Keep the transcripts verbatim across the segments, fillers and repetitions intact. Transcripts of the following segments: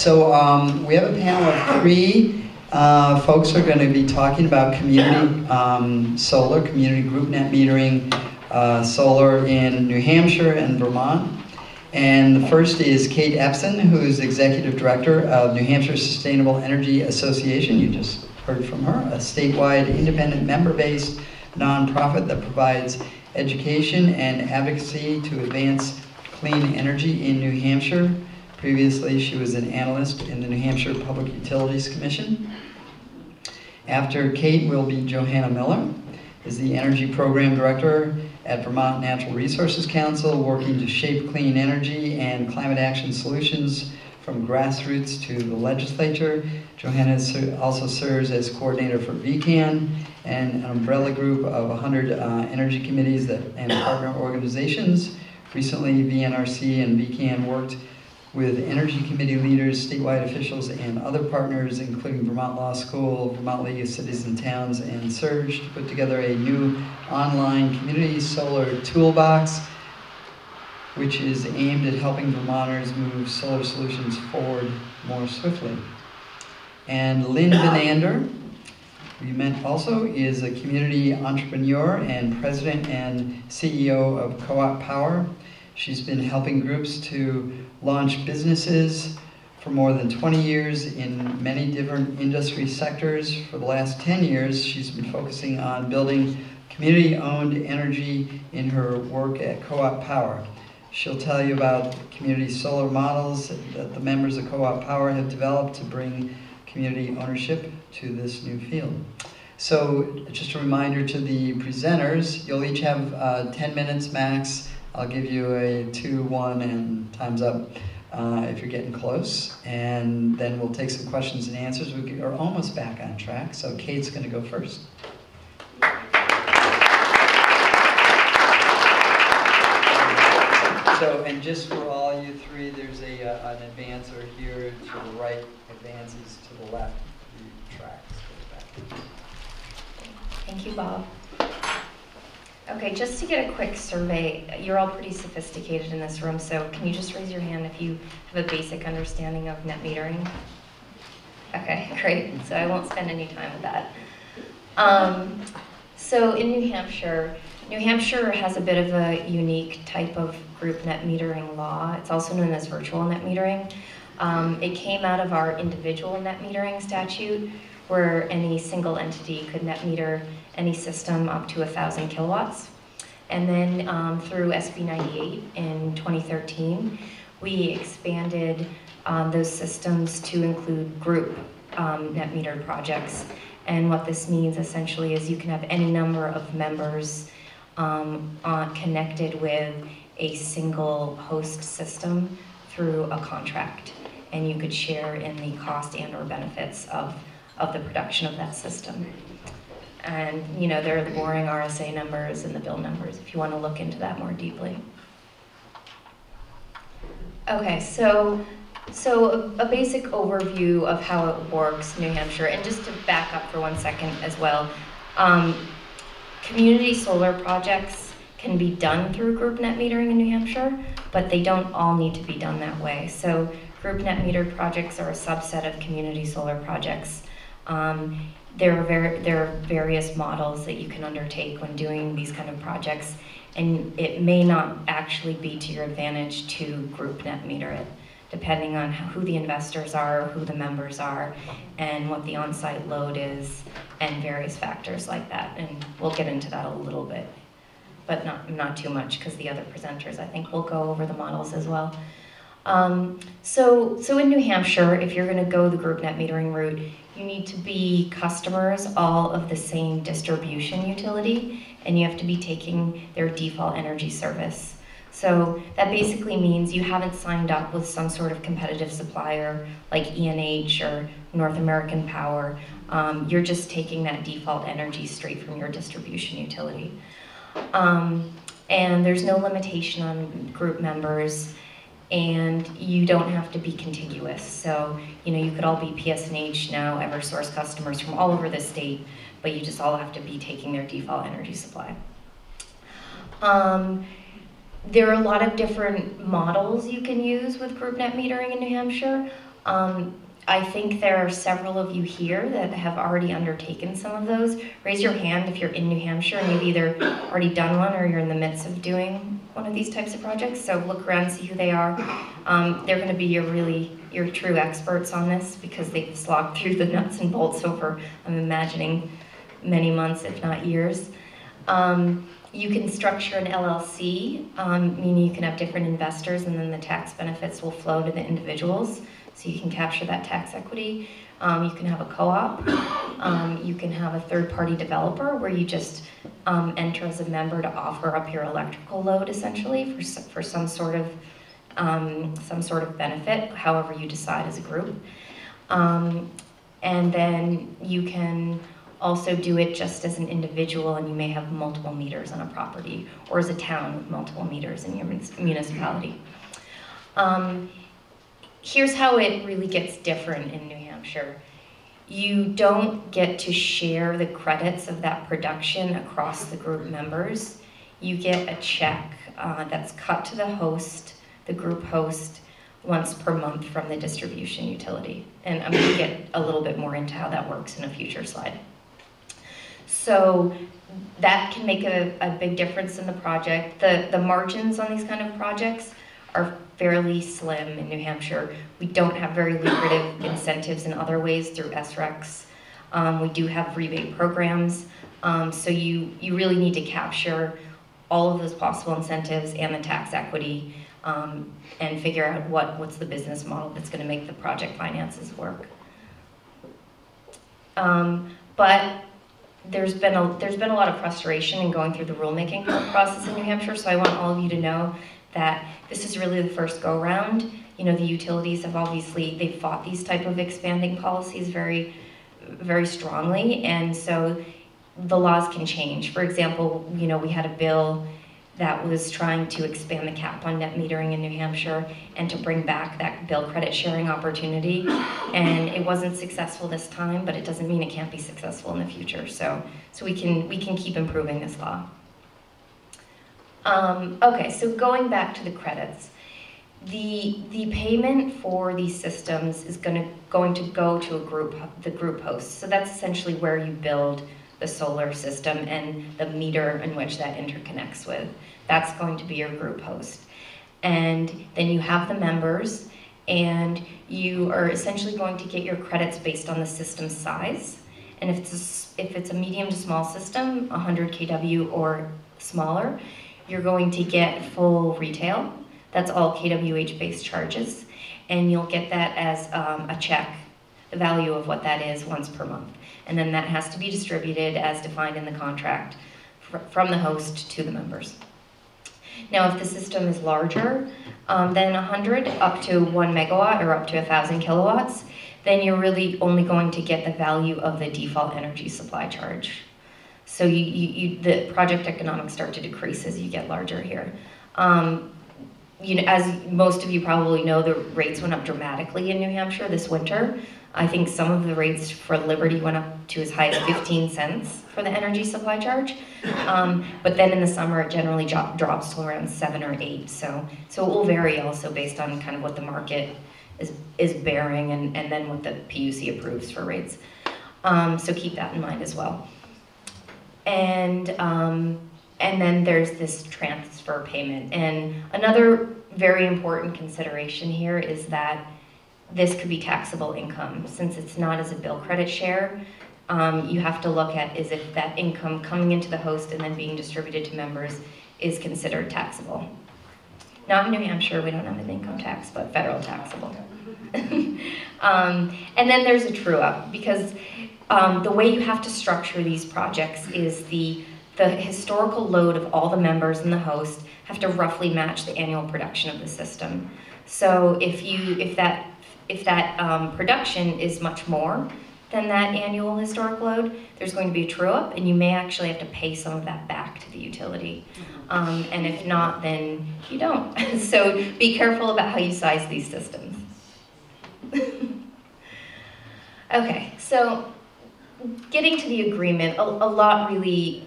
So um, we have a panel of three uh, folks who are going to be talking about community um, solar, community group net metering, uh, solar in New Hampshire and Vermont. And the first is Kate Epsen, who is Executive Director of New Hampshire Sustainable Energy Association. You just heard from her, a statewide independent member-based nonprofit that provides education and advocacy to advance clean energy in New Hampshire. Previously, she was an analyst in the New Hampshire Public Utilities Commission. After Kate will be Johanna Miller, is the Energy Program Director at Vermont Natural Resources Council, working to shape clean energy and climate action solutions from grassroots to the legislature. Johanna also serves as coordinator for V CAN, and an umbrella group of one hundred uh, energy committees that, and partner organizations. Recently, V N R C and V CAN worked with energy committee leaders, statewide officials, and other partners, including Vermont Law School, Vermont League of Cities and Towns, and Surge, to put together a new online community solar toolbox, which is aimed at helping Vermonters move solar solutions forward more swiftly. And Lynn Benander, we met also, is a community entrepreneur and president and C E O of Co-op Power. She's been helping groups to launch businesses for more than twenty years in many different industry sectors. For the last ten years, she's been focusing on building community-owned energy in her work at Co-op Power. She'll tell you about community solar models that the members of Co-op Power have developed to bring community ownership to this new field. So just a reminder to the presenters, you'll each have uh, ten minutes max. I'll give you a two, one, and time's up uh, if you're getting close. And then we'll take some questions and answers. We are almost back on track, so Kate's going to go first. So, and just for all you three, there's a, uh, an advancer here to the right, advances to the left, the tracks go back. Thank you, Bob. Okay, just to get a quick survey, you're all pretty sophisticated in this room, so can you just raise your hand if you have a basic understanding of net metering? Okay, great, so I won't spend any time with that. Um, so in New Hampshire, New Hampshire has a bit of a unique type of group net metering law. It's also known as virtual net metering. Um, it came out of our individual net metering statute, where any single entity could net meter any system up to one thousand kilowatts. And then um, through S B ninety-eight in twenty thirteen, we expanded um, those systems to include group um, net metered projects. And what this means essentially is you can have any number of members um, uh, connected with a single host system through a contract. And you could share in the cost and or benefits of, of the production of that system. And you know, there are the boring R S A numbers and the bill numbers if you want to look into that more deeply. Okay, so, so a, a basic overview of how it works in New Hampshire, and just to back up for one second as well, um, community solar projects can be done through group net metering in New Hampshire, but they don't all need to be done that way. So group net metered projects are a subset of community solar projects. Um, There are, ver there are various models that you can undertake when doing these kind of projects, and it may not actually be to your advantage to group net meter it, depending on who the investors are, who the members are, and what the on-site load is, and various factors like that. And we'll get into that a little bit, but not, not too much, because the other presenters, I think, will go over the models as well. Um, so, so in New Hampshire, if you're going to go the group net metering route, you need to be customers all of the same distribution utility, and you have to be taking their default energy service. So that basically means you haven't signed up with some sort of competitive supplier like E N H or North American Power. Um, you're just taking that default energy straight from your distribution utility. Um, and there's no limitation on group members. And you don't have to be contiguous. So, you know, you could all be P S N H now, Eversource customers from all over the state, but you just all have to be taking their default energy supply. Um, there are a lot of different models you can use with group net metering in New Hampshire. Um, I think there are several of you here that have already undertaken some of those. Raise your hand if you're in New Hampshire and you've either already done one or you're in the midst of doing one of these types of projects. So look around, see who they are. Um, they're gonna be your really, your true experts on this because they've slogged through the nuts and bolts over, I'm imagining, many months, if not years. Um, you can structure an L L C, um, meaning you can have different investors and then the tax benefits will flow to the individuals. So you can capture that tax equity. Um, you can have a co-op. Um, you can have a third-party developer where you just um, enter as a member to offer up your electrical load, essentially, for for some sort of um, some sort of benefit, however you decide as a group. Um, and then you can also do it just as an individual, and you may have multiple meters on a property, or as a town with multiple meters in your municipality. Um, Here's how it really gets different in New Hampshire. You don't get to share the credits of that production across the group members. You get a check uh, that's cut to the host, the group host, once per month from the distribution utility. And I'm gonna get a little bit more into how that works in a future slide. So that can make a, a big difference in the project. The, the margins on these kind of projects are fairly slim in New Hampshire. We don't have very lucrative incentives in other ways through S R E X. Um, we do have rebate programs, um, so you, you really need to capture all of those possible incentives and the tax equity um, and figure out what, what's the business model that's gonna make the project finances work. Um, but there's been, a, there's been a lot of frustration in going through the rulemaking process in New Hampshire, so I want all of you to know that this is really the first go-round. You know, the utilities have obviously, they've fought these type of expanding policies very, very strongly, and so the laws can change. For example, you know, we had a bill that was trying to expand the cap on net metering in New Hampshire and to bring back that bill credit sharing opportunity, and it wasn't successful this time, but it doesn't mean it can't be successful in the future. So, so we can, we can keep improving this law. Um, okay, so going back to the credits, the the payment for these systems is gonna, going to go to a group, the group host. So that's essentially where you build the solar system and the meter in which that interconnects with. That's going to be your group host. And then you have the members, and you are essentially going to get your credits based on the system size. And if it's a, if it's a medium to small system, one hundred kilowatt or smaller, you're going to get full retail. That's all K W H-based charges. And you'll get that as um, a check, the value of what that is once per month. And then that has to be distributed as defined in the contract fr from the host to the members. Now, if the system is larger um, than one hundred up to one megawatt or up to one thousand kilowatts, then you're really only going to get the value of the default energy supply charge. So you, you, you, the project economics start to decrease as you get larger here. Um, you know, as most of you probably know, the rates went up dramatically in New Hampshire this winter. I think some of the rates for Liberty went up to as high as fifteen cents for the energy supply charge. Um, but then in the summer, it generally drop, drops to around seven or eight. So, so it will vary also based on kind of what the market is, is bearing and, and then what the P U C approves for rates. Um, so keep that in mind as well. And um, and then there's this transfer payment. And another very important consideration here is that this could be taxable income. Since it's not as a bill credit share, um, you have to look at is if that income coming into the host and then being distributed to members is considered taxable. Not in New Hampshire, we don't have an income tax, but federal taxable. um, and then there's a true up, because Um, the way you have to structure these projects is the, the historical load of all the members and the host have to roughly match the annual production of the system. So if, you, if that, if that um, production is much more than that annual historic load, there's going to be a true up, and you may actually have to pay some of that back to the utility. Um, and if not, then you don't. So be careful about how you size these systems. Okay, so getting to the agreement, a, a lot really,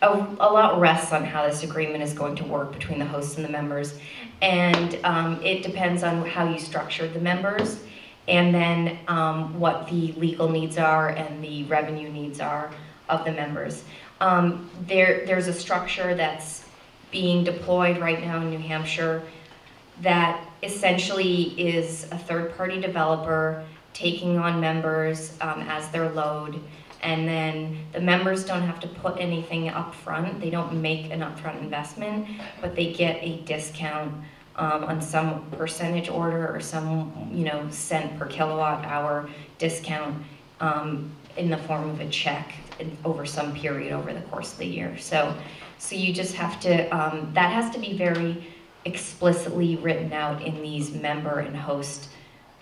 a, a lot rests on how this agreement is going to work between the hosts and the members, and um, it depends on how you structure the members and then um, what the legal needs are and the revenue needs are of the members. Um, there, there's a structure that's being deployed right now in New Hampshire that essentially is a third-party developer taking on members um, as their load, and then the members don't have to put anything up front. They don't make an upfront investment, but they get a discount um, on some percentage order or some you know cent per kilowatt hour discount um, in the form of a check over some period over the course of the year. So, so you just have to, um, that has to be very explicitly written out in these member and host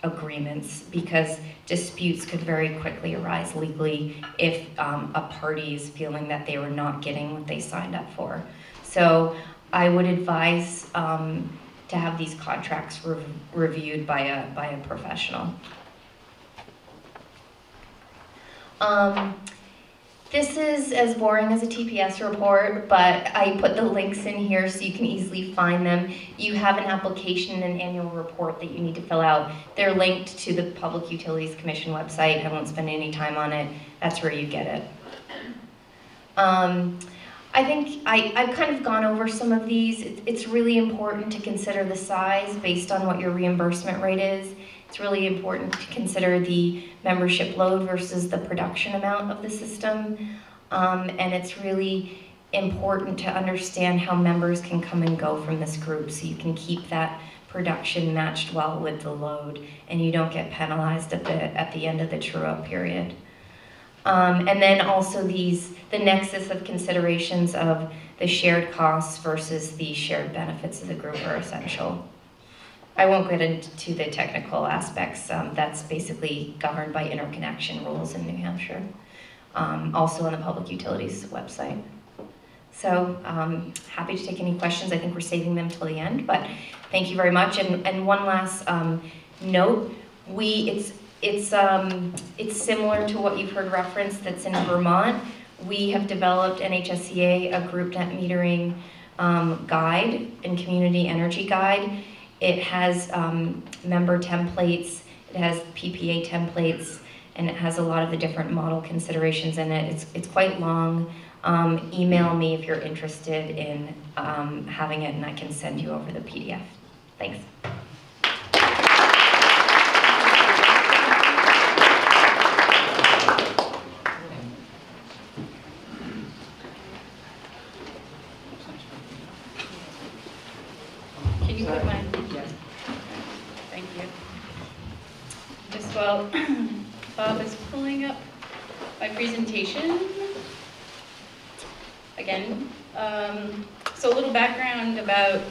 agreements, because disputes could very quickly arise legally if um, a party is feeling that they were not getting what they signed up for. So I would advise um, to have these contracts re reviewed by a, by a professional. Um, This is as boring as a T P S report, but I put the links in here so you can easily find them. You have an application and an annual report that you need to fill out. They're linked to the Public Utilities Commission website. I won't spend any time on it. That's where you get it. Um, I think I, I've kind of gone over some of these. It, it's really important to consider the size based on what your reimbursement rate is. It's really important to consider the membership load versus the production amount of the system. Um, and it's really important to understand how members can come and go from this group so you can keep that production matched well with the load and you don't get penalized at the, at the end of the true-up period. Um, and then also these, the nexus of considerations of the shared costs versus the shared benefits of the group are essential. I won't get into the technical aspects. Um, that's basically governed by interconnection rules in New Hampshire, um, also on the Public Utilities website. So um, happy to take any questions. I think we're saving them till the end, but thank you very much. And, and one last um, note, we it's, it's, um, it's similar to what you've heard referenced that's in Vermont. We have developed N H S E A, a group net metering um, guide and community energy guide. It has um, member templates, it has P P A templates, and it has a lot of the different model considerations in it. It's, it's quite long. Um, email me if you're interested in um, having it, and I can send you over the P D F. Thanks. Well, Bob is pulling up my presentation again. Um, so a little background about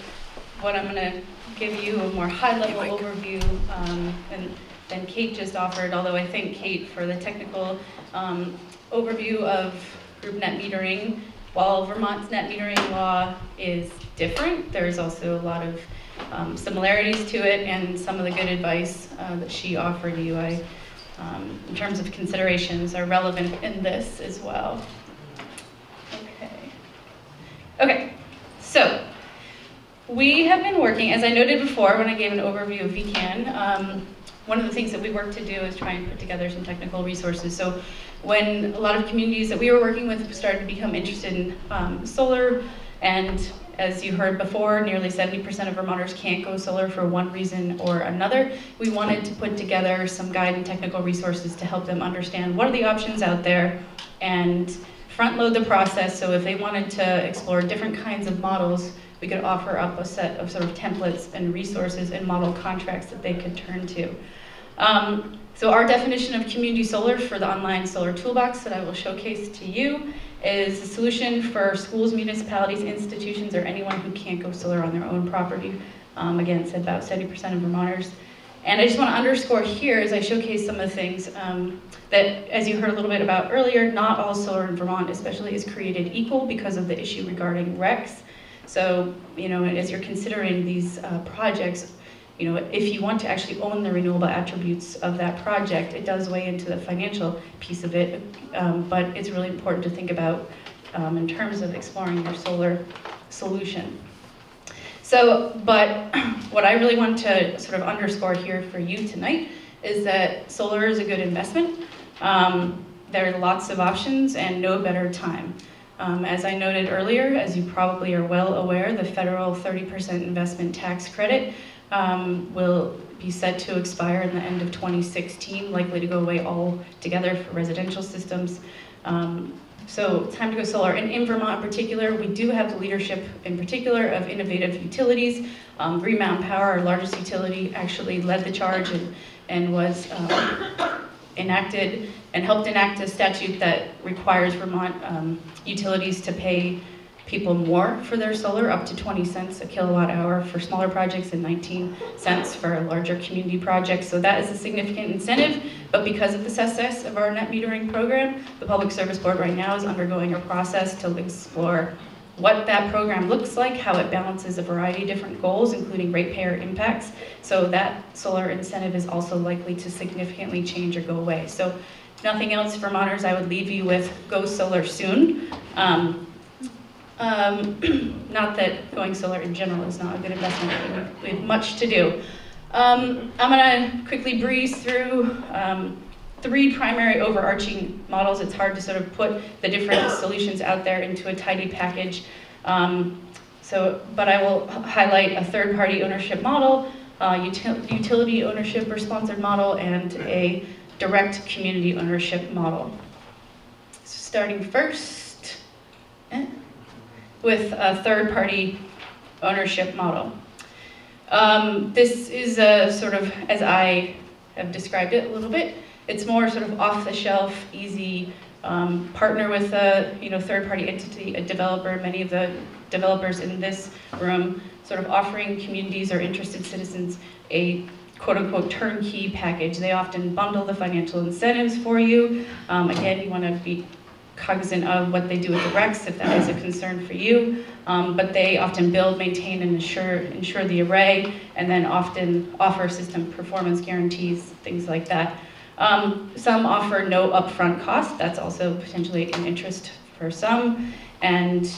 what I'm going to give you, a more high-level hey, overview um, than, than Kate just offered, although I thank Kate for the technical um, overview of group net metering. While Vermont's net metering law is different, there's also a lot of Um, similarities to it, and some of the good advice uh, that she offered you I, um, in terms of considerations are relevant in this as well. Okay. Okay, so we have been working, as I noted before when I gave an overview of V CAN, um, one of the things that we work to do is try and put together some technical resources. So when a lot of communities that we were working with started to become interested in um, solar, and as you heard before, nearly seventy percent of Vermonters can't go solar for one reason or another. We wanted to put together some guide and technical resources to help them understand what are the options out there and front load the process. So if they wanted to explore different kinds of models, we could offer up a set of sort of templates and resources and model contracts that they could turn to. Um, so our definition of community solar for the online solar toolbox that I will showcase to you is a solution for schools, municipalities, institutions, or anyone who can't go solar on their own property. Um, again, it's about seventy percent of Vermonters. And I just want to underscore here, as I showcase some of the things um, that, as you heard a little bit about earlier, not all solar in Vermont especially is created equal because of the issue regarding R E Cs. So, you know, as you're considering these uh, projects, you know, if you want to actually own the renewable attributes of that project, it does weigh into the financial piece of it, um, but it's really important to think about um, in terms of exploring your solar solution. So, but what I really want to sort of underscore here for you tonight is that solar is a good investment. Um, there are lots of options and no better time. Um, as I noted earlier, as you probably are well aware, the federal thirty percent investment tax credit um, will be set to expire in the end of twenty sixteen, likely to go away altogether for residential systems. Um, so time to go solar. And in Vermont in particular, we do have the leadership in particular of innovative utilities. Um, Green Mountain Power, our largest utility, actually led the charge and, and was um, enacted and helped enact a statute that requires Vermont um, utilities to pay people more for their solar, up to twenty cents a kilowatt hour for smaller projects and nineteen cents for larger community projects. So that is a significant incentive, but because of the success of our net metering program, the Public Service Board right now is undergoing a process to explore what that program looks like, how it balances a variety of different goals, including ratepayer impacts. So that solar incentive is also likely to significantly change or go away. So if nothing else, Vermonters, I would leave you with go solar soon. Um, Um, not that going solar in general is not a good investment, we have much to do. Um, I'm going to quickly breeze through um, three primary overarching models. It's hard to sort of put the different solutions out there into a tidy package. Um, so, but I will highlight a third-party ownership model, uh, util utility ownership or sponsored model, and a direct community ownership model. So starting first, eh? with a third-party ownership model. Um, this is a sort of, as I have described it a little bit, it's more sort of off-the-shelf, easy, um, partner with a you know, third-party entity, a developer, many of the developers in this room, sort of offering communities or interested citizens a quote-unquote turnkey package. They often bundle the financial incentives for you. Um, again, you want to be cognizant of what they do with the R E Cs, if that is a concern for you, um, but they often build, maintain, and ensure, ensure the array, and then often offer system performance guarantees, things like that. Um, some offer no upfront cost, that's also potentially an interest for some, and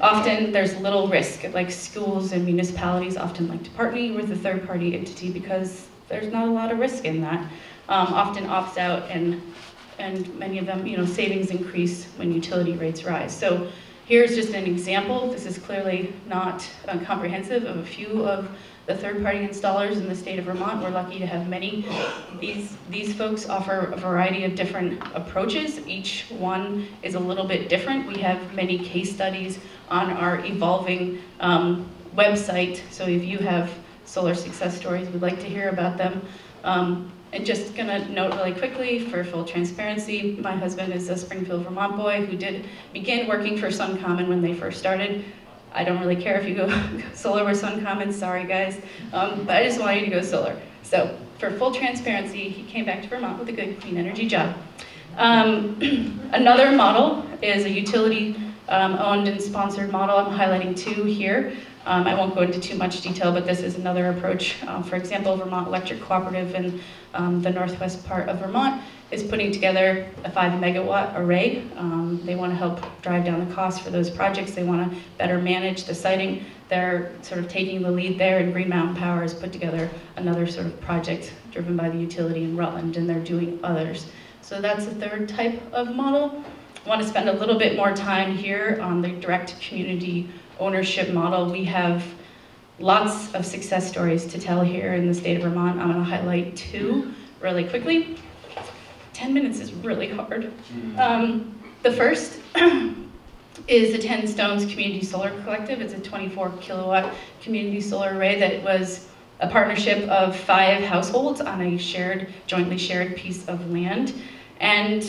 often there's little risk, like schools and municipalities often like to partner with a third-party entity because there's not a lot of risk in that. Um, often opts out, and and many of them, you know, savings increase when utility rates rise. So here's just an example. This is clearly not uh, comprehensive of a few of the third-party installers in the state of Vermont. We're lucky to have many. These, these folks offer a variety of different approaches. Each one is a little bit different. We have many case studies on our evolving um, website. So if you have solar success stories, we'd like to hear about them. Um, And just gonna note really quickly, for full transparency, my husband is a Springfield, Vermont boy who did begin working for SunCommon when they first started. I don't really care if you go solar with SunCommon, sorry guys, um, but I just want you to go solar. So for full transparency, he came back to Vermont with a good clean energy job. Um, another model is a utility um, owned and sponsored model. I'm highlighting two here. Um, I won't go into too much detail, but this is another approach. Um, for example, Vermont Electric Cooperative in um, the northwest part of Vermont is putting together a five megawatt array. Um, they want to help drive down the cost for those projects. They want to better manage the siting. They're sort of taking the lead there, and Green Mountain Power has put together another sort of project driven by the utility in Rutland, and they're doing others. So that's the third type of model. I want to spend a little bit more time here on the direct community ownership model. We have lots of success stories to tell here in the state of Vermont. I'm going to highlight two really quickly. ten minutes is really hard. Um, the first is the Ten Stones Community Solar Collective. It's a twenty-four kilowatt community solar array that was a partnership of five households on a shared, jointly shared piece of land. And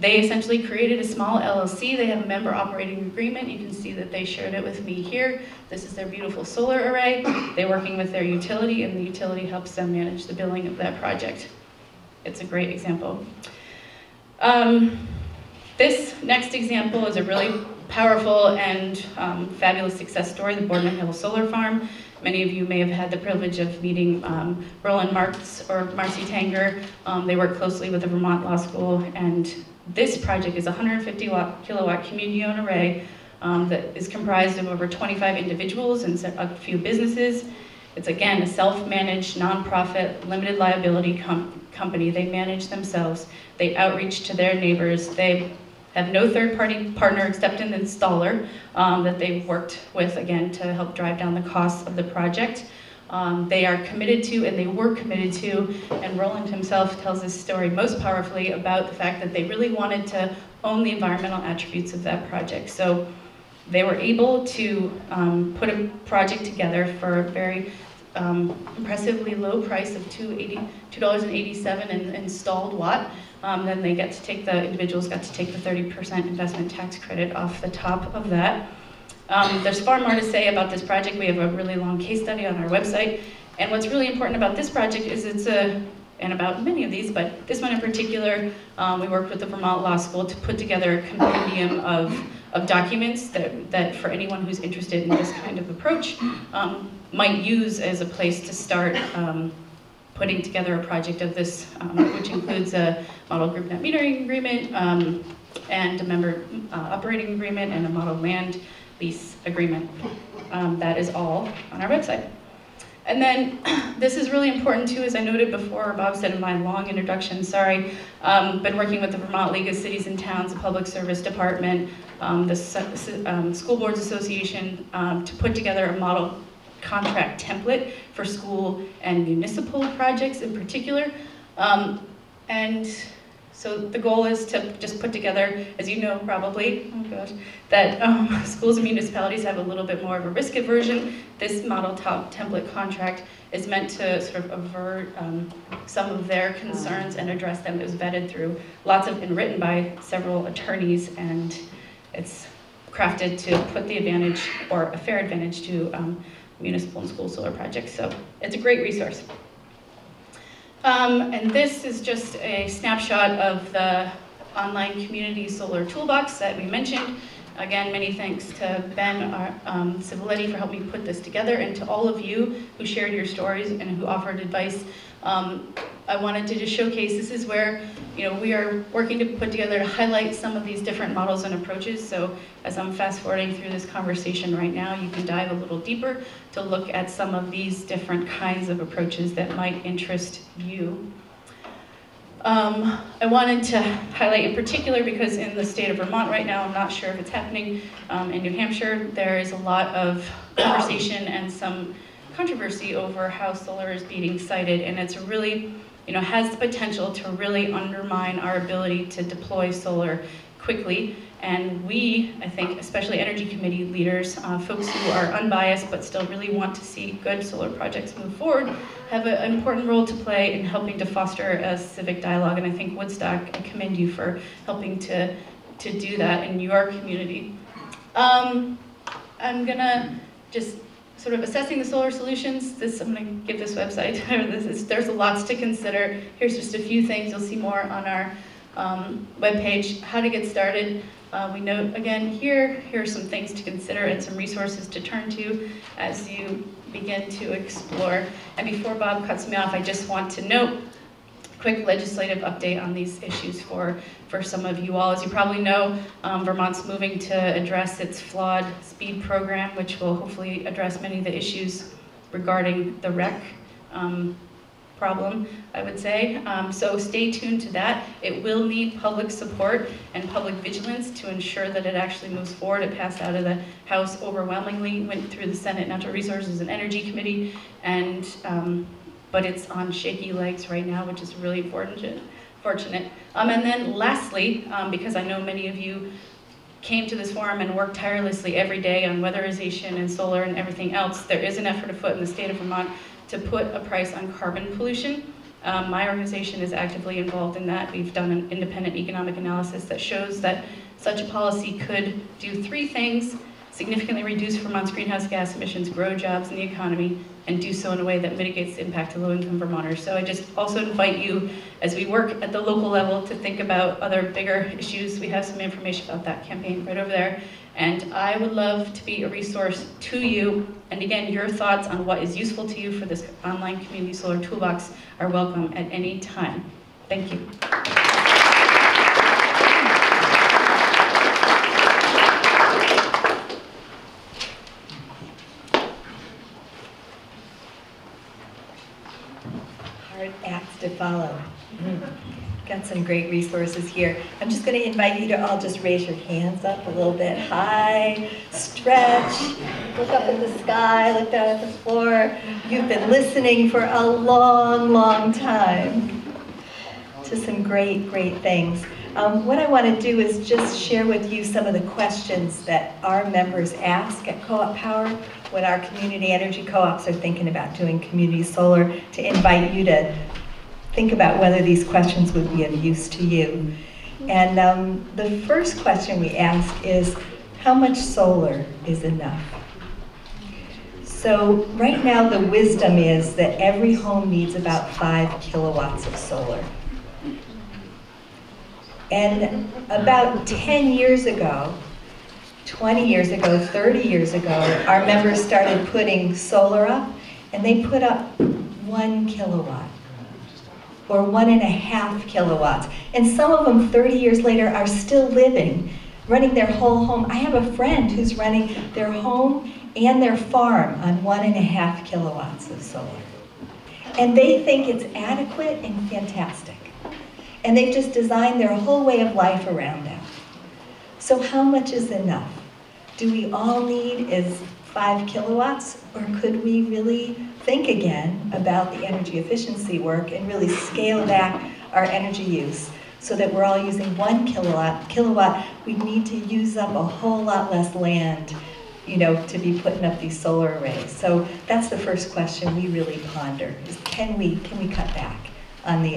they essentially created a small L L C. They have a member operating agreement. You can see that they shared it with me here. This is their beautiful solar array. They're working with their utility, and the utility helps them manage the billing of that project. It's a great example. Um, this next example is a really powerful and um, fabulous success story, the Boardman Hill Solar Farm. Many of you may have had the privilege of meeting um, Roland Marks or Marcy Tanger. Um, they work closely with the Vermont Law School, and this project is a one hundred fifty kilowatt community-owned array um, that is comprised of over twenty-five individuals and a few businesses. It's again a self-managed, nonprofit, limited liability com company. They manage themselves. They outreach to their neighbors. They have no third-party partner except an installer um, that they've worked with, again, to help drive down the costs of the project. Um, they are committed to, and they were committed to, and Roland himself tells his story most powerfully about the fact that they really wanted to own the environmental attributes of that project. So they were able to um, put a project together for a very um, impressively low price of two dollars and eighty-seven cents an installed watt. Um, then they get to take the individuals got to take the thirty percent investment tax credit off the top of that. Um, there's far more to say about this project. We have a really long case study on our website. And what's really important about this project is it's a, and about many of these, but this one in particular, um, we worked with the Vermont Law School to put together a compendium of, of documents that, that for anyone who's interested in this kind of approach um, might use as a place to start um, putting together a project of this, um, which includes a model group net metering agreement um, and a member uh, operating agreement and a model land lease agreement. Um, that is all on our website. And then this is really important too, as I noted before, Bob said in my long introduction, sorry, um, been working with the Vermont League of Cities and Towns, the Public Service Department, um, the um, School Boards Association um, to put together a model contract template for school and municipal projects in particular. Um, and so the goal is to just put together, as you know probably, oh gosh, that um, schools and municipalities have a little bit more of a risk aversion. This model top template contract is meant to sort of avert um, some of their concerns and address them. It was vetted through lots of, and written by several attorneys, and it's crafted to put the advantage, or a fair advantage to um, municipal and school solar projects. So it's a great resource. Um, and this is just a snapshot of the online community solar toolbox that we mentioned. Again, many thanks to Ben our, um, Civiletti for helping put this together, and to all of you who shared your stories and who offered advice. Um, I wanted to just showcase, this is where you know we are working to put together to highlight some of these different models and approaches. So as I'm fast forwarding through this conversation right now, you can dive a little deeper to look at some of these different kinds of approaches that might interest you. Um, I wanted to highlight in particular, because in the state of Vermont right now, I'm not sure if it's happening um, in New Hampshire, there is a lot of conversation and some controversy over how solar is being cited, and it's really, you know, has the potential to really undermine our ability to deploy solar quickly. And we, I think, especially energy committee leaders, uh, folks who are unbiased but still really want to see good solar projects move forward, have a, an important role to play in helping to foster a civic dialogue. And I think Woodstock, I commend you for helping to, to do that in your community. Um, I'm gonna just sort of assessing the solar solutions. This, I'm gonna give this website, this is, there's lots to consider. Here's just a few things, you'll see more on our um, webpage, how to get started. Uh, we note again here, here are some things to consider and some resources to turn to as you begin to explore. And before Bob cuts me off, I just want to note a quick legislative update on these issues for, for some of you all. As you probably know, um, Vermont's moving to address its flawed speed program, which will hopefully address many of the issues regarding the R E C um, problem, I would say. Um, so stay tuned to that. It will need public support and public vigilance to ensure that it actually moves forward. It passed out of the House overwhelmingly, went through the Senate Natural Resources and Energy Committee, and um, but it's on shaky legs right now, which is really fortunate. fortunate. Um, and then lastly, um, because I know many of you came to this forum and worked tirelessly every day on weatherization and solar and everything else, there is an effort afoot in the state of Vermont to put a price on carbon pollution. Um, my organization is actively involved in that. We've done an independent economic analysis that shows that such a policy could do three things: significantly reduce Vermont's greenhouse gas emissions, grow jobs in the economy, and do so in a way that mitigates the impact to low-income Vermonters. So I just also invite you, as we work at the local level, to think about other bigger issues. We have some information about that campaign right over there. And I would love to be a resource to you. And again, your thoughts on what is useful to you for this online community solar toolbox are welcome at any time. Thank you. follow. Got some great resources here. I'm just going to invite you to all just raise your hands up a little bit high, stretch, look up at the sky, look down at the floor. You've been listening for a long, long time to some great, great things. Um, what I want to do is just share with you some of the questions that our members ask at Co-op Power when our community energy co-ops are thinking about doing community solar, to invite you to think about whether these questions would be of use to you. And um, the first question we ask is, how much solar is enough? So right now the wisdom is that every home needs about five kilowatts of solar. And about ten years ago, twenty years ago, thirty years ago, our members started putting solar up, and they put up one kilowatt, or one and a half kilowatts. And some of them thirty years later are still living, running their whole home. I have a friend who's running their home and their farm on one and a half kilowatts of solar. And they think it's adequate and fantastic. And they've just designed their whole way of life around that. So how much is enough? Do we all need is five kilowatts, or could we really think again about the energy efficiency work and really scale back our energy use so that we're all using one kilowatt, kilowatt, we need to use up a whole lot less land, you know, to be putting up these solar arrays. So that's the first question we really ponder, is can we, can we cut back on the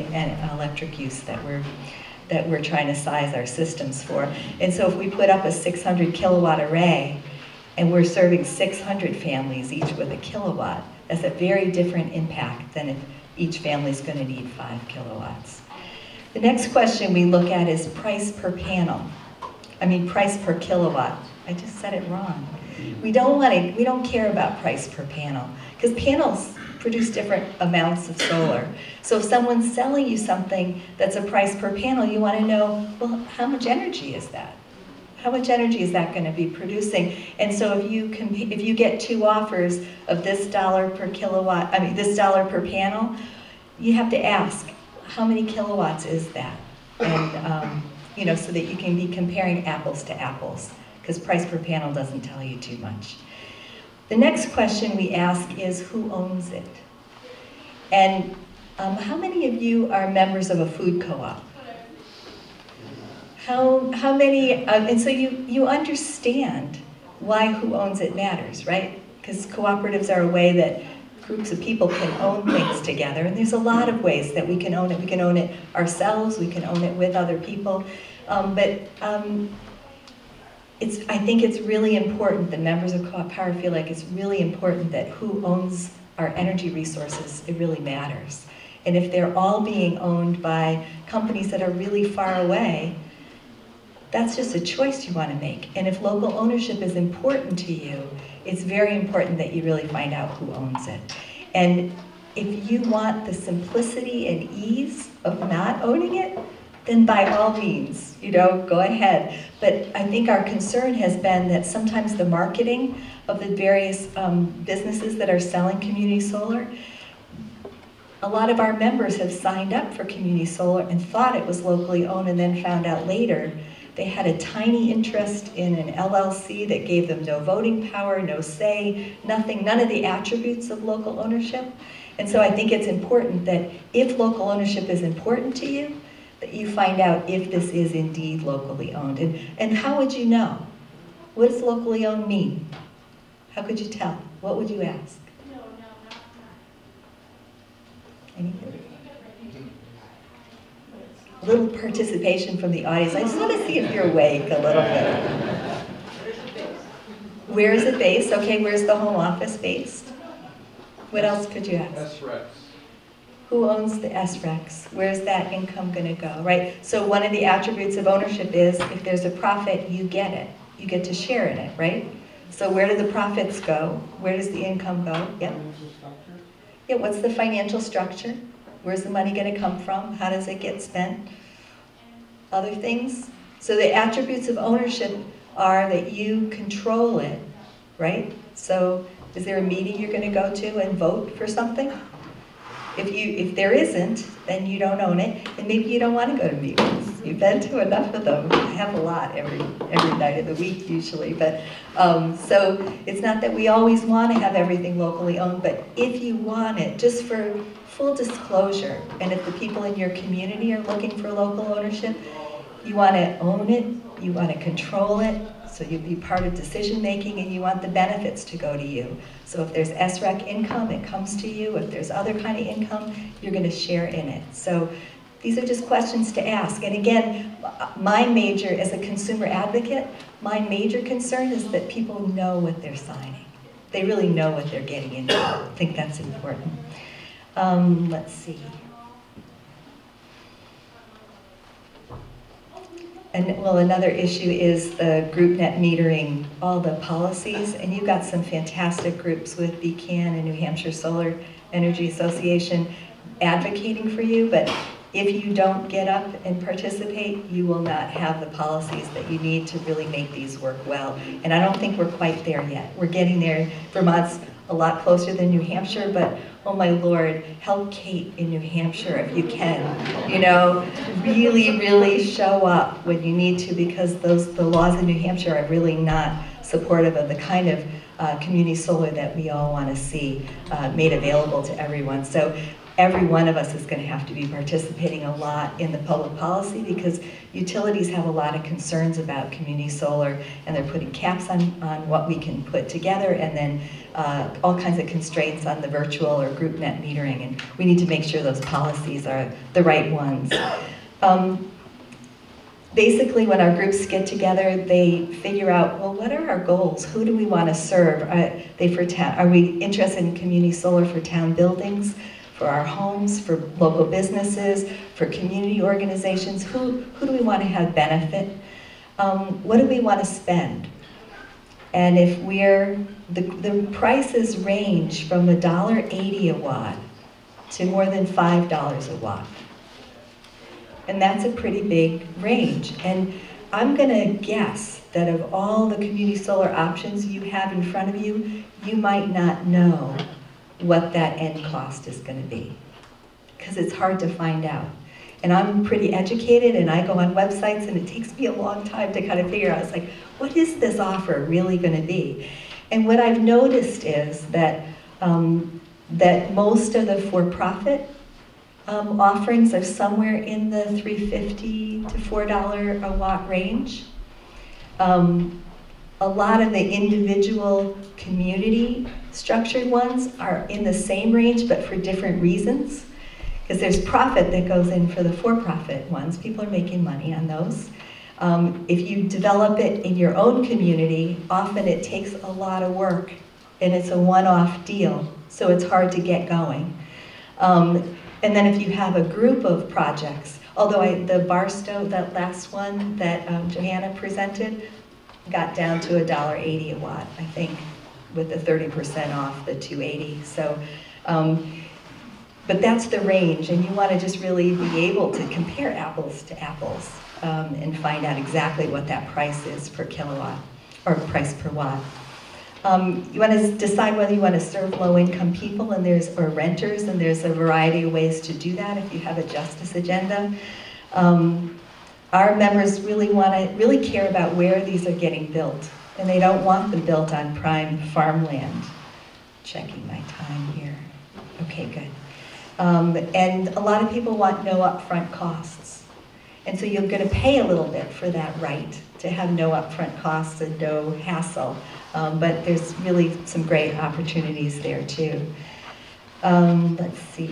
electric use that we're, that we're trying to size our systems for. And so if we put up a six hundred kilowatt array and we're serving six hundred families each with a kilowatt, that's a very different impact than if each family's gonna need five kilowatts. The next question we look at is price per panel. I mean, price per kilowatt. I just said it wrong. We don't want to, we don't care about price per panel, because panels produce different amounts of solar. So if someone's selling you something that's a price per panel, you want to know, well, how much energy is that? How much energy is that going to be producing? And so if you comp- if you get two offers of this dollar per kilowatt, I mean this dollar per panel, you have to ask, how many kilowatts is that? And um, you know, so that you can be comparing apples to apples, because price per panel doesn't tell you too much. The next question we ask is, who owns it? And um, how many of you are members of a food co-op? How, how many, um, and so you, you understand why who owns it matters, right? Because cooperatives are a way that groups of people can own things together, and there's a lot of ways that we can own it. We can own it ourselves, we can own it with other people, um, but um, It's, I think it's really important that members of Co-op Power feel like it's really important that who owns our energy resources, it really matters. And if they're all being owned by companies that are really far away, that's just a choice you want to make. And if local ownership is important to you, it's very important that you really find out who owns it. And if you want the simplicity and ease of not owning it, then by all means, you know, go ahead. But I think our concern has been that sometimes the marketing of the various um, businesses that are selling community solar, a lot of our members have signed up for community solar and thought it was locally owned, and then found out later they had a tiny interest in an L L C that gave them no voting power, no say, nothing, none of the attributes of local ownership. And so I think it's important that if local ownership is important to you, that you find out if this is indeed locally owned. And, and how would you know? What does locally owned mean? How could you tell? What would you ask? No, no, not that. Anything? A little participation from the audience. I just want to see if you're awake a little bit. Where is it based? Okay, where's the home office based? What else could you ask? S R E X. Who owns the S R E X? Where's that income gonna go, right? So one of the attributes of ownership is if there's a profit, you get it. You get to share in it, right? So where do the profits go? Where does the income go? Yep. Yeah, what's the financial structure? Where's the money gonna come from? How does it get spent? Other things? So the attributes of ownership are that you control it, right? So is there a meeting you're gonna go to and vote for something? If you if there isn't, then you don't own it, and maybe you don't want to go to meetings. You've been to enough of them. I have a lot every every night of the week usually, but um, so it's not that we always want to have everything locally owned, but if you want it, just for full disclosure, and if the people in your community are looking for local ownership, you want to own it, you want to control it, so you'll be part of decision making, and you want the benefits to go to you. So if there's S R E C income, it comes to you. If there's other kind of income, you're going to share in it. So these are just questions to ask. And again, my major, as a consumer advocate, my major concern is that people know what they're signing. They really know what they're getting into. I think that's important. Um, let's see. And, well, another issue is the group net metering, all the policies, and you've got some fantastic groups with B CAN and New Hampshire Solar Energy Association advocating for you, but if you don't get up and participate, you will not have the policies that you need to really make these work well. And I don't think we're quite there yet. We're getting there. Vermont's a lot closer than New Hampshire, but oh my Lord, help Kate in New Hampshire if you can. You know, really, really show up when you need to, because those the laws in New Hampshire are really not supportive of the kind of uh, community solar that we all want to see uh, made available to everyone. So every one of us is going to have to be participating a lot in the public policy, because utilities have a lot of concerns about community solar, and they're putting caps on, on what we can put together, and then uh, all kinds of constraints on the virtual or group net metering, and we need to make sure those policies are the right ones. Um, Basically, when our groups get together, they figure out, well, what are our goals? Who do we want to serve? Are they for town? Are we interested in community solar for town buildings, for our homes, for local businesses, for community organizations? Who, who do we want to have benefit? Um, what do we want to spend? And if we're, the, the prices range from a dollar eighty a watt to more than five dollars a watt. And that's a pretty big range. And I'm gonna guess that of all the community solar options you have in front of you, you might not know what that end cost is gonna be, because it's hard to find out. And I'm pretty educated, and I go on websites, and it takes me a long time to kind of figure out, it's like, what is this offer really gonna be? And what I've noticed is that, um, that most of the for-profit Um, offerings are somewhere in the three fifty to four dollars a watt range. Um, a lot of the individual community structured ones are in the same range, but for different reasons, because there's profit that goes in for the for-profit ones. People are making money on those. Um, if you develop it in your own community, often it takes a lot of work, and it's a one-off deal, so it's hard to get going. Um, And then if you have a group of projects, although I, the Barstow, that last one that um, Johanna presented, got down to a dollar eighty a watt, I think, with the thirty percent off the two eighty. So, um, but that's the range, and you want to just really be able to compare apples to apples um, and find out exactly what that price is per kilowatt, or price per watt. Um, you want to decide whether you want to serve low-income people, and there's or renters, and there's a variety of ways to do that if you have a justice agenda. Um, our members really want to really care about where these are getting built, and they don't want them built on prime farmland. Checking my time here. Okay, good. Um, and a lot of people want no upfront costs, and so you're going to pay a little bit for that right to have no upfront costs and no hassle. Um, but there's really some great opportunities there too. Um, let's see.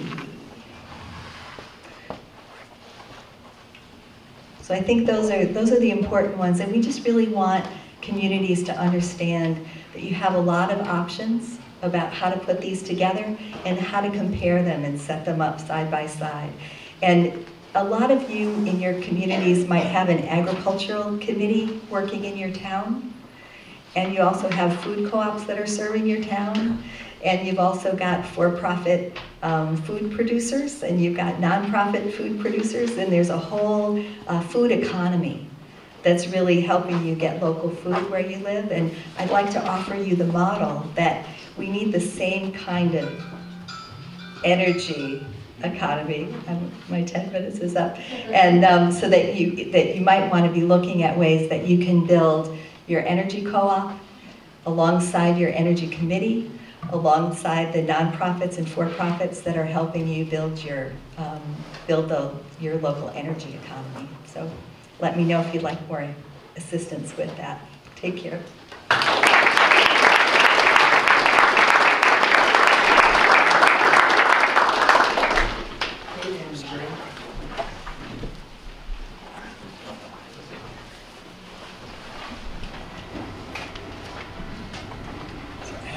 So I think those are those are the important ones, and we just really want communities to understand that you have a lot of options about how to put these together and how to compare them and set them up side by side. And a lot of you in your communities might have an agricultural committee working in your town. And you also have food co-ops that are serving your town. And you've also got for-profit um, food producers, and you've got nonprofit food producers, and there's a whole uh, food economy that's really helping you get local food where you live. And I'd like to offer you the model that we need the same kind of energy economy. I'm, my ten minutes is up, and um, so that you that you might want to be looking at ways that you can build your energy co-op alongside your energy committee, alongside the nonprofits and for-profits that are helping you build your um, build the, your local energy economy. So let me know if you'd like more assistance with that. Take care.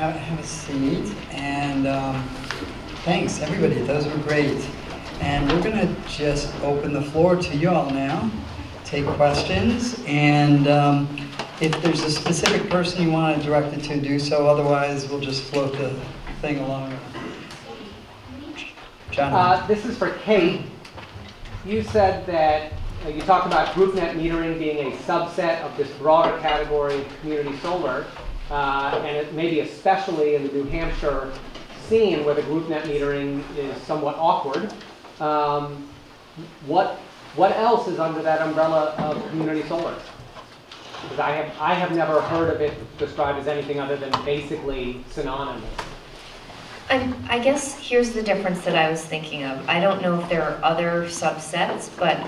Have a seat, and um, thanks everybody, those were great. And we're gonna just open the floor to you all now, take questions, and um, if there's a specific person you want to direct it to, do so, otherwise we'll just float the thing along. John. Uh, this is for Kate. You said that uh, you talked about group net metering being a subset of this broader category of community solar. Uh, and it maybe especially in the New Hampshire scene where the group net metering is somewhat awkward. Um, what, what else is under that umbrella of community solar? Because I have, I have never heard of it described as anything other than basically synonymous. I, I guess here's the difference that I was thinking of. I don't know if there are other subsets, but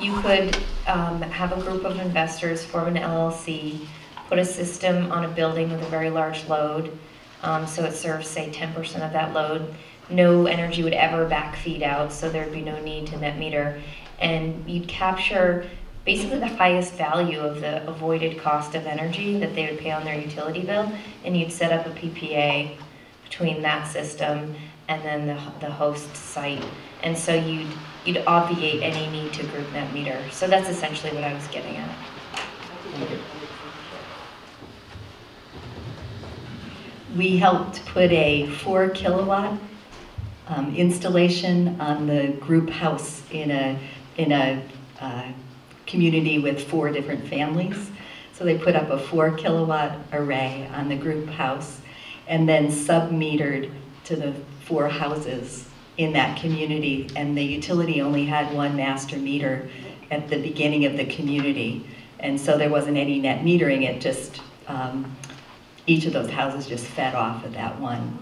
you could um, have a group of investors form an L L C, put a system on a building with a very large load, um, so it serves, say, ten percent of that load. No energy would ever backfeed out, so there'd be no need to net meter. And you'd capture basically the highest value of the avoided cost of energy that they would pay on their utility bill, and you'd set up a P P A between that system and then the, the host site. And so you'd, you'd obviate any need to group net meter. So that's essentially what I was getting at. Thank you. We helped put a four kilowatt um, installation on the group house in a, in a uh, community with four different families. So they put up a four kilowatt array on the group house and then sub-metered to the four houses in that community. And the utility only had one master meter at the beginning of the community. And so there wasn't any net metering, it just, um, each of those houses just fed off of that one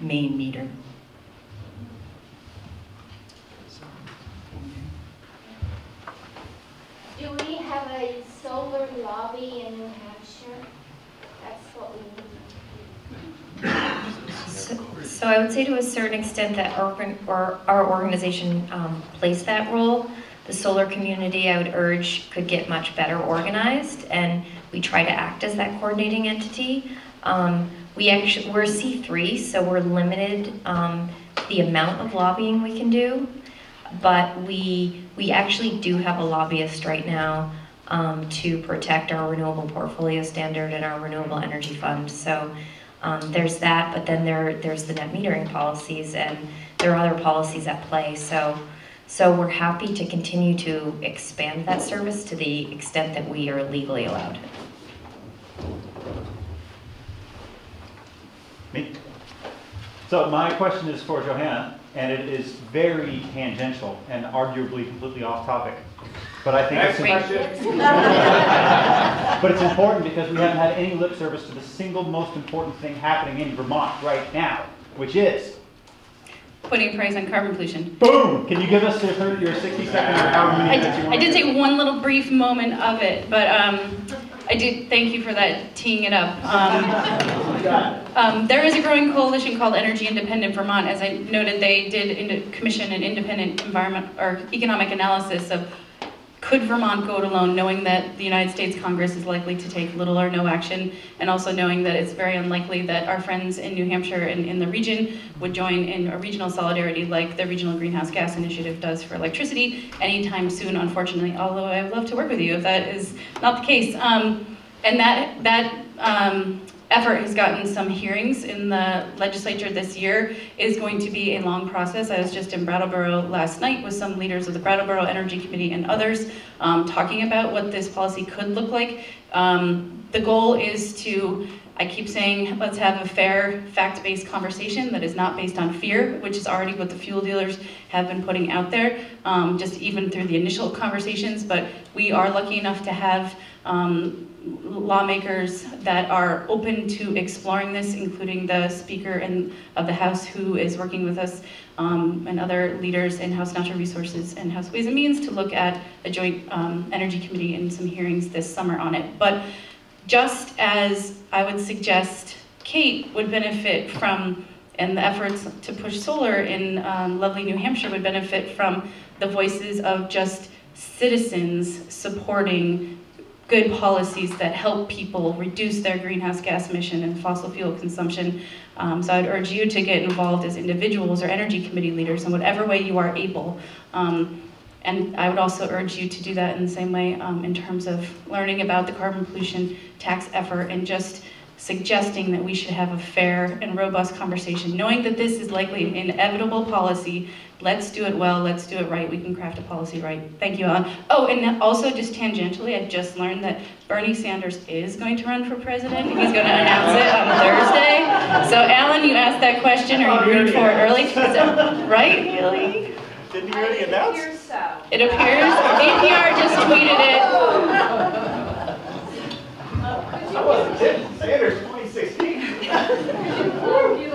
main meter. Do we have a solar lobby in New Hampshire? That's what we need. So, so I would say to a certain extent that our, or our organization um, plays that role. The solar community, I would urge, could get much better organized, and we try to act as that coordinating entity. Um, we actually, we're C three, so we're limited um, the amount of lobbying we can do, but we, we actually do have a lobbyist right now um, to protect our renewable portfolio standard and our renewable energy fund. So um, there's that, but then there, there's the net metering policies, and there are other policies at play. So. So we're happy to continue to expand that service to the extent that we are legally allowed. Me? So my question is for Johanna, and it is very tangential and arguably completely off topic. But I think it's important. But it's important because we haven't had any lip service to the single most important thing happening in Vermont right now, which is putting a price on carbon pollution. Boom! Can you give us your, thirty, your sixty second or however many minutes you want? I did take one little brief moment of it, but um, I did thank you for that, teeing it up. Um, um, there is a growing coalition called Energy Independent Vermont. As I noted, they did commission an independent environment or economic analysis of could Vermont go it alone, knowing that the United States Congress is likely to take little or no action, and also knowing that it's very unlikely that our friends in New Hampshire and in the region would join in a regional solidarity like the Regional Greenhouse Gas Initiative does for electricity anytime soon, unfortunately, although I would love to work with you if that is not the case. Um, and that, that um, effort has gotten some hearings in the legislature this year. It is going to be a long process. I was just in Brattleboro last night with some leaders of the Brattleboro Energy Committee and others um, talking about what this policy could look like. Um, the goal is to I keep saying, let's have a fair, fact-based conversation that is not based on fear, which is already what the fuel dealers have been putting out there, um, just even through the initial conversations. But we are lucky enough to have um, lawmakers that are open to exploring this, including the Speaker and of the House, who is working with us, um, and other leaders in House Natural Resources and House Ways and Means to look at a joint um, energy committee and some hearings this summer on it. But just as I would suggest Kate would benefit from, and the efforts to push solar in um, lovely New Hampshire would benefit from, the voices of just citizens supporting good policies that help people reduce their greenhouse gas emission and fossil fuel consumption. Um, so I'd urge you to get involved as individuals or energy committee leaders in whatever way you are able. Um, and I would also urge you to do that in the same way um, in terms of learning about the carbon pollution tax effort and just suggesting that we should have a fair and robust conversation, knowing that this is likely an inevitable policy. Let's do it well, let's do it right. We can craft a policy right. Thank you, Ellen. Oh, and also just tangentially, I just learned that Bernie Sanders is going to run for president. He's going to announce it on Thursday. So, Alan, you asked that question, or you rooted for it early? So, right, really? Didn't you already announce? It appears so. It appears. A P R just tweeted it. I wasn't kidding. Sanders twenty sixteen. Really, really,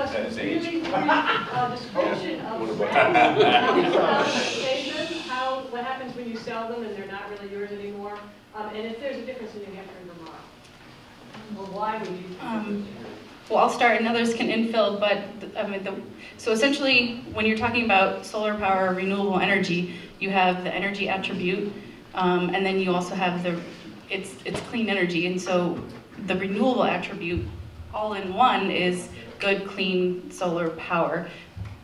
uh, description of uh, stations, how, what happens when you sell them and they're not really yours anymore, um, and if there's a difference in New Hampshire and Vermont. Well, why would you? Um, well, I'll start, and others can infill. But the, I mean, the, so essentially, when you're talking about solar power, renewable energy, you have the energy attribute, um, and then you also have the it's it's clean energy, and so the renewable attribute, all in one, is good, clean solar power.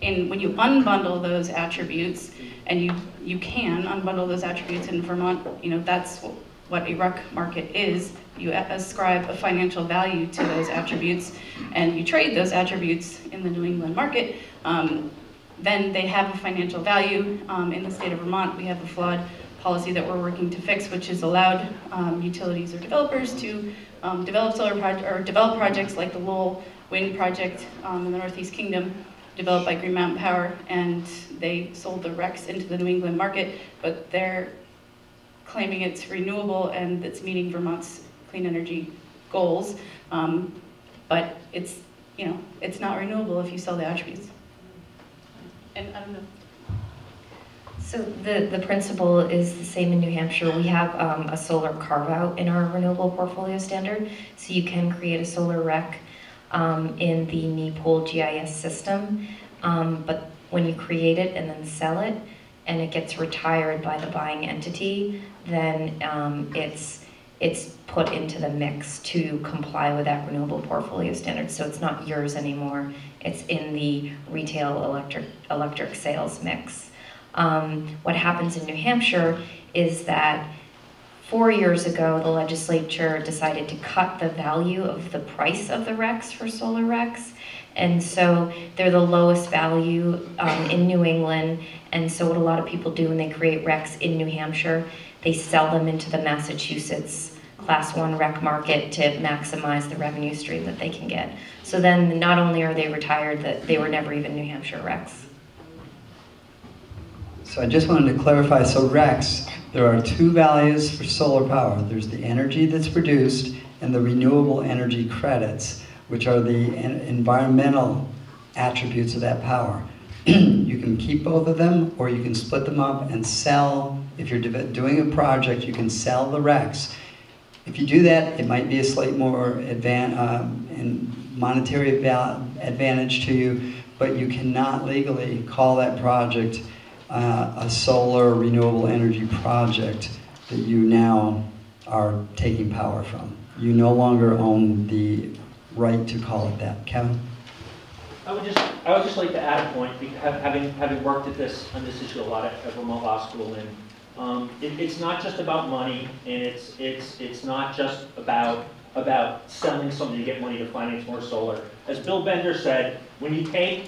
And when you unbundle those attributes, and you you can unbundle those attributes in Vermont, you know that's what a R E C market is. You ascribe a financial value to those attributes, and you trade those attributes in the New England market. Um, then they have a financial value. Um, in the state of Vermont, we have a flawed policy that we're working to fix, which has allowed um, utilities or developers to um, develop solar projects or develop projects like the Lowell wind project um, in the Northeast Kingdom, developed by Green Mountain Power, and they sold the R E Cs into the New England market, but they're claiming it's renewable and it's meeting Vermont's clean energy goals, um, but it's, you know, it's not renewable if you sell the attributes. And I don't know. So the, the principle is the same in New Hampshire. We have um, a solar carve-out in our renewable portfolio standard, so you can create a solar R E C Um, in the NEPOL G I S system, um, but when you create it and then sell it, and it gets retired by the buying entity, then um, it's it's put into the mix to comply with that renewable portfolio standard. So it's not yours anymore. It's in the retail electric electric sales mix. Um, what happens in New Hampshire is that four years ago, the legislature decided to cut the value of the price of the R E Cs for solar R E Cs. And so they're the lowest value um, in New England. And so what a lot of people do when they create R E Cs in New Hampshire, they sell them into the Massachusetts class one R E C market to maximize the revenue stream that they can get. So then not only are they retired, that they were never even New Hampshire R E Cs. So I just wanted to clarify, so R E Cs, there are two values for solar power. There's the energy that's produced and the renewable energy credits, which are the en environmental attributes of that power. You can keep both of them, or you can split them up and sell. If you're doing a project, you can sell the R E Cs. If you do that, it might be a slightly more advan uh, and monetary advantage to you, but you cannot legally call that project Uh, a solar renewable energy project that you now are taking power from. You no longer own the right to call it that. Kevin? I would just, I would just like to add a point, having, having worked at this, on this issue a lot at, at Vermont Law School, and um, it, it's not just about money, and it's, it's, it's not just about, about selling something to get money to finance more solar. As Bill Bender said, when you take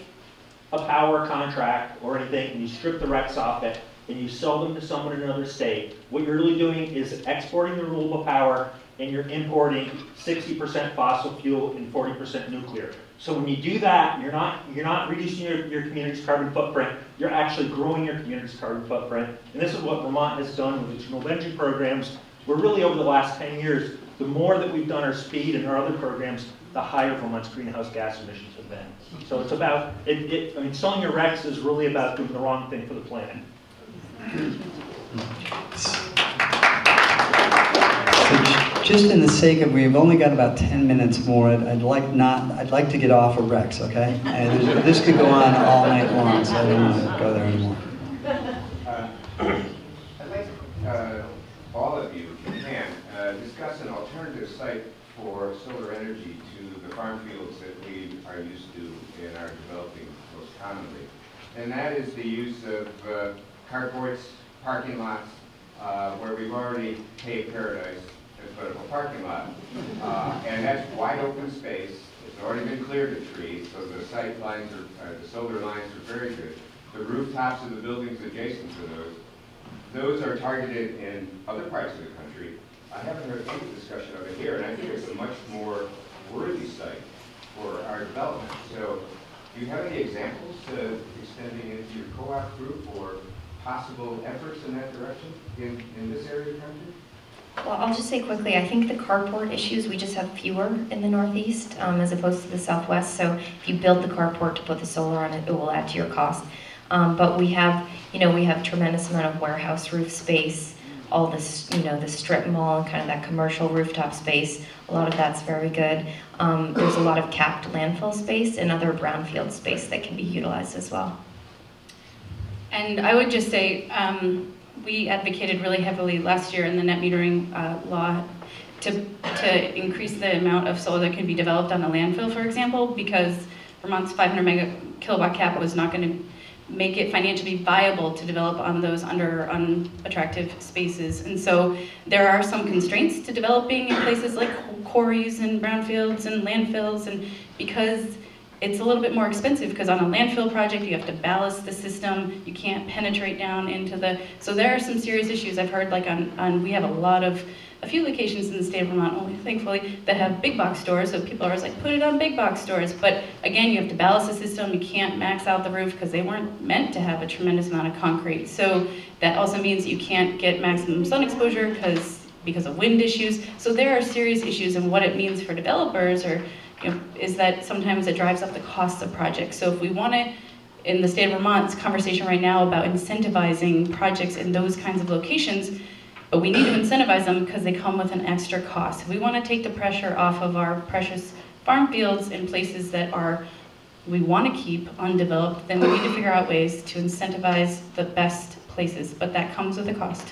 a power contract or anything, and you strip the R E Cs off it, and you sell them to someone in another state, what you're really doing is exporting the renewable power and you're importing sixty percent fossil fuel and forty percent nuclear. So when you do that, you're not, you're not reducing your, your community's carbon footprint, you're actually growing your community's carbon footprint. And this is what Vermont has done with its renewable energy programs. We're really, over the last ten years, the more that we've done our speed and our other programs, the higher Vermont's greenhouse gas emissions have been. So it's about, it, it, I mean, selling your R E Cs is really about doing the wrong thing for the planet. So just in the sake of, we've only got about ten minutes more, I'd, I'd like not, I'd like to get off of R E Cs, okay? And this could go on all night long, so I don't want to go there anymore. Uh, I'd like uh, all of you, if you can, uh, discuss an alternative site for solar energy to the farm fields that we are used to and are developing most commonly. And that is the use of uh, carports, parking lots, uh, where we've already paved paradise and put up a parking lot. Uh, and that's wide open space. It's already been cleared of trees, so the site lines are, uh, the solar lines are very good. The rooftops of the buildings adjacent to those, those are targeted in other parts of the country. I haven't heard any discussion of it here, and I think it's a much more worthy site for our development. So do you have any examples of extending into your co-op group or possible efforts in that direction in, in this area of the country? Well, I'll just say quickly, I think the carport issues, we just have fewer in the Northeast um, as opposed to the Southwest. So if you build the carport to put the solar on it, it will add to your cost. Um, but we have, you know, we have tremendous amount of warehouse roof space, all this, you know, the strip mall and kind of that commercial rooftop space. A lot of that's very good. Um, there's a lot of capped landfill space and other brownfield space that can be utilized as well. And I would just say, um, we advocated really heavily last year in the net metering uh, law to, to increase the amount of solar that can be developed on a landfill, for example, because Vermont's five hundred mega kilowatt cap was not going to make it financially viable to develop on those under unattractive spaces. And so there are some constraints to developing in places like quarries and brownfields and landfills, and because it's a little bit more expensive, because on a landfill project you have to ballast the system, you can't penetrate down into the, so there are some serious issues. I've heard like on, on we have a lot of, a few locations in the state of Vermont, only thankfully, that have big box stores, so people are always like, put it on big box stores, but again, you have to ballast the system, you can't max out the roof, because they weren't meant to have a tremendous amount of concrete, so that also means you can't get maximum sun exposure because because of wind issues. So there are serious issues, and what it means for developers, or you know, is that sometimes it drives up the costs of projects. So if we want to, in the state of Vermont's conversation right now about incentivizing projects in those kinds of locations, but we need to incentivize them because they come with an extra cost. If we want to take the pressure off of our precious farm fields in places that are, we want to keep undeveloped, then we need to figure out ways to incentivize the best places, but that comes with a cost.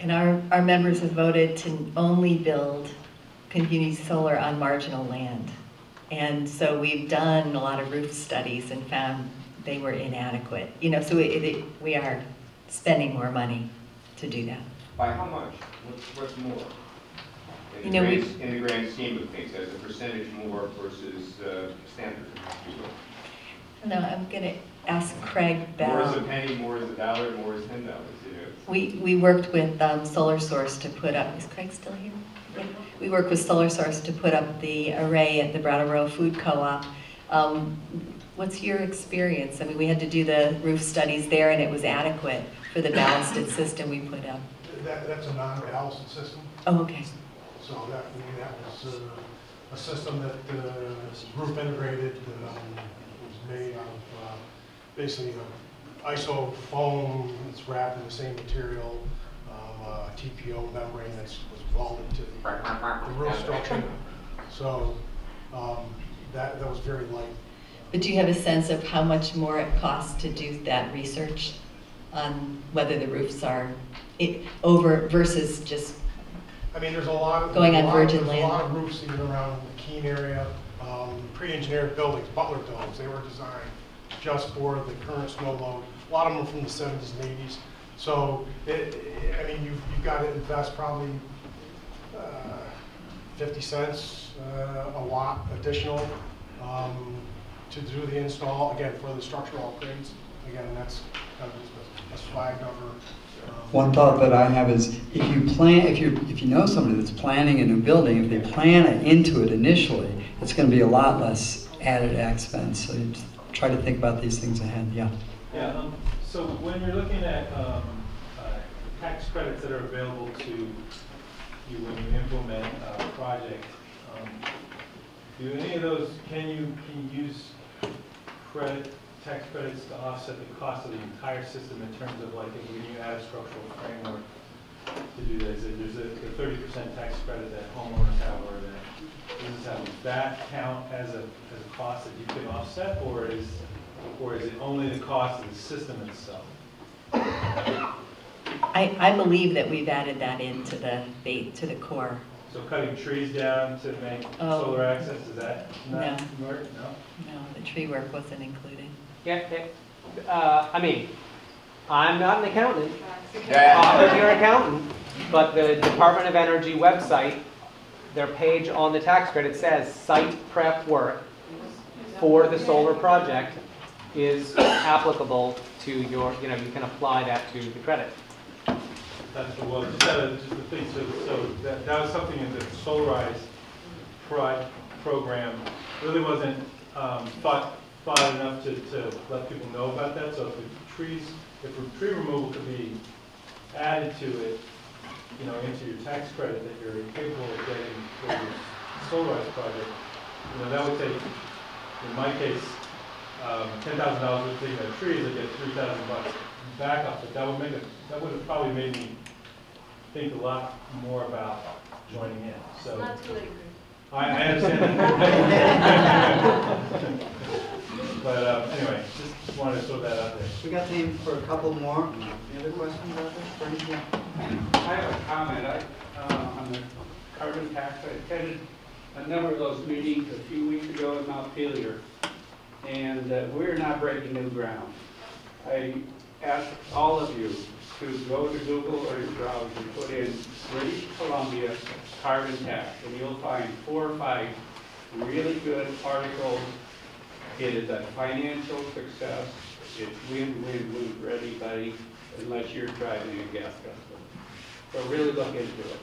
And our, our members have voted to only build community solar on marginal land. And so we've done a lot of roof studies and found they were inadequate. You know, so it, it, we are spending more money to do that. By how much? What's, what's more? In, you know, the grand, in the grand scheme of things, as a percentage more versus uh, standard? No, I'm going to ask Craig Bell. More is a penny, more is a dollar, more is ten dollars. We, we worked with um, Solar Source to put up, is Craig still here? Yeah. We worked with Solar Source to put up the array at the Brattleboro Food Co-op. Um, what's your experience? I mean, we had to do the roof studies there, and it was adequate for the ballasted system we put up. That, that's a non-ballasted system. Oh, okay. So that, I mean, that was uh, a system that uh, was roof integrated, um, was made of uh, basically a I S O foam, it's wrapped in the same material, um, uh, T P O membrane that was welded to the, the roof structure. So um, that, that was very light. But do you have a sense of how much more it costs to do that research on whether the roofs are it, over versus just I mean, there's a lot of, going on lot, virgin land? There's a lot of roofs even around the Keene area, um, pre-engineered buildings, Butler domes, they were designed just for the current snow load. A lot of them are from the seventies and eighties. So, it, I mean, you've, you've got to invest probably uh, fifty cents uh, a watt additional um, to do the install, again, for the structural upgrades. Again, that's kind of a flagged over One thought that I have is if you plan, if you if you know somebody that's planning a new building, if they plan it into it initially, it's going to be a lot less added expense. So you try to think about these things ahead. Yeah. Yeah. Um, so when you're looking at um, uh, tax credits that are available to you when you implement a project, um, do any of those can you can you use credit? tax credits to offset the cost of the entire system in terms of like if we need to add a structural framework to do this. There's a thirty percent tax credit that homeowners have or that businesses have. Does that count as a, as a cost that you can offset, or is, or is it only the cost of the system itself? I, I believe that we've added that into the, the, to the core. So cutting trees down to make oh. solar access, is that not no. work? No? No, the tree work wasn't included. Yeah, yeah. Uh, I mean, I'm not an accountant. Yeah. Bob is your accountant, but the Department of Energy website, their page on the tax credit says site prep work for the solar project is applicable to your, you know, you can apply that to the credit. That's the one. Just, uh, just the thing. So, so that, that was something in the Solarize pro program really wasn't um, thought. Far enough to, to let people know about that. So if the trees, if tree removal could be added to it, you know, into your tax credit that you're capable of getting for your Solarize project, you know, that would take, in my case, um, ten thousand dollars worth of taking out trees, I'd get three thousand bucks back off it. That would make it. That would have probably made me think a lot more about joining in. So I, I understand that. But um, anyway, just, just wanted to throw that out there. We got time for a couple more. Any other questions about this? I have a comment I, uh, on the carbon tax. I attended a number of those meetings a few weeks ago in Montpelier, and uh, we're not breaking new ground. I ask all of you to go to Google or your browser and put in British Columbia carbon tax, and you'll find four or five really good articles. It is a financial success. It's win-win-win for anybody, unless you're driving a gas guzzler. So really look into it.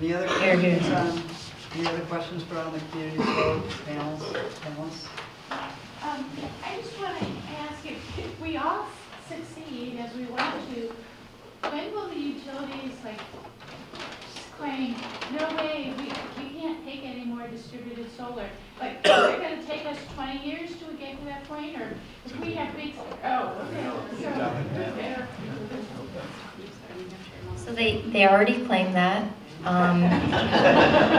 Any other questions? Um, any other questions for on the community panels? Panels? Um, I just want to ask if, if we all succeed as we want to, when will the utilities like claim, no way, we, we can't take any more distributed solar? Like, is it going to take us twenty years to get to that point, or if we have big, oh, okay. So, so they, they already claim that. Um,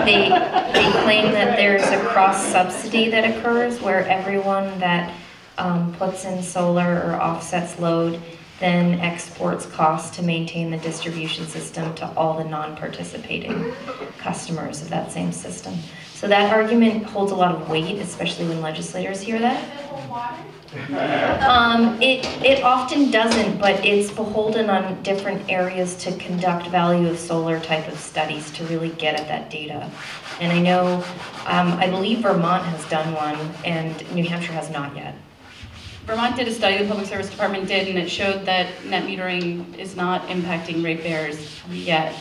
they, they claim that there's a cross-subsidy that occurs where everyone that um, puts in solar or offsets load then exports costs to maintain the distribution system to all the non-participating customers of that same system. So that argument holds a lot of weight, especially when legislators hear that. Um, it, it often doesn't, but it's beholden on different areas to conduct value of solar type of studies to really get at that data. And I know, um, I believe Vermont has done one, and New Hampshire has not yet. Vermont did a study, the Public Service Department did, and it showed that net metering is not impacting ratepayers yet.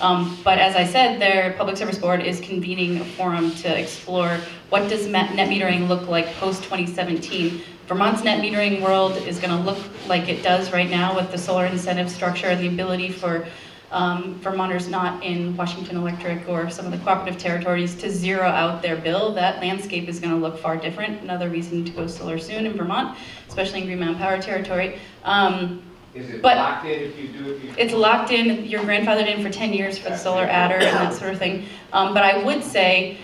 Um, but as I said, their Public Service Board is convening a forum to explore what does net metering look like post twenty seventeen. Vermont's net metering world is going to look like it does right now with the solar incentive structure and the ability for um, Vermonters not in Washington Electric or some of the cooperative territories to zero out their bill. That landscape is going to look far different. Another reason to go solar soon in Vermont, especially in Green Mountain Power territory. Um, Is it but locked in if you do? If you it's locked in. You're grandfathered in for ten years for the solar adder and that sort of thing. Um, but I would say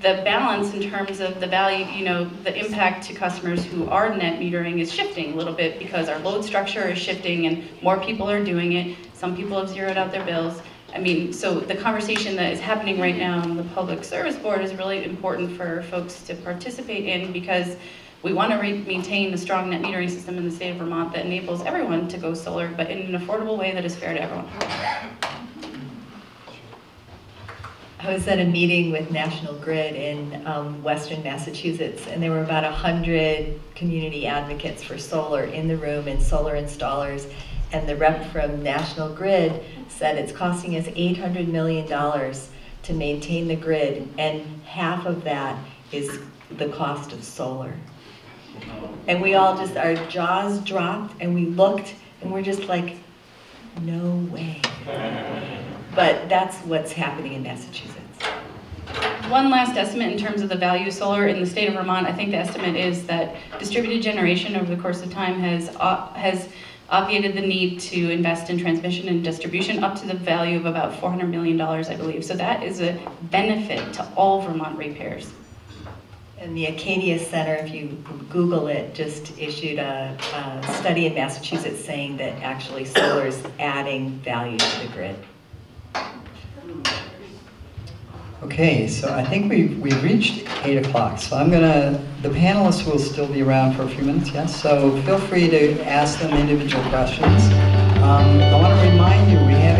the balance in terms of the value, you know, the impact to customers who are net metering is shifting a little bit because our load structure is shifting and more people are doing it. Some people have zeroed out their bills. I mean, so the conversation that is happening right now on the Public Service Board is really important for folks to participate in because we want to maintain a strong net metering system in the state of Vermont that enables everyone to go solar, but in an affordable way that is fair to everyone. I was at a meeting with National Grid in um, Western Massachusetts, and there were about one hundred community advocates for solar in the room and solar installers. and the rep from National Grid said it's costing us eight hundred million dollars to maintain the grid, and half of that is the cost of solar. And we all just, our jaws dropped, and we looked, and we're just like, no way. But that's what's happening in Massachusetts. One last estimate in terms of the value of solar in the state of Vermont. I think the estimate is that distributed generation over the course of time has has obviated the need to invest in transmission and distribution up to the value of about four hundred million dollars, I believe. So that is a benefit to all Vermont ratepayers. And the Acadia Center, if you Google it, just issued a, a study in Massachusetts saying that actually solar is adding value to the grid. Okay, so I think we've, we've reached eight o'clock, so I'm going to, the panelists will still be around for a few minutes, yes? So feel free to ask them individual questions. Um, I want to remind you, we have